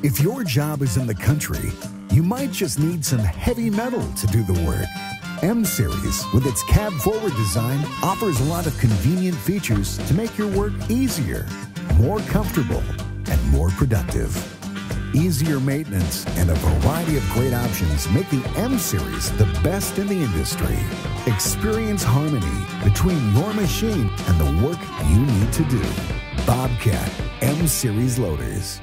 If your job is in the country, you might just need some heavy metal to do the work. M-Series, with its cab-forward design, offers a lot of convenient features to make your work easier, more comfortable, and more productive. Easier maintenance and a variety of great options make the M-Series the best in the industry. Experience harmony between your machine and the work you need to do. Bobcat M-Series Loaders.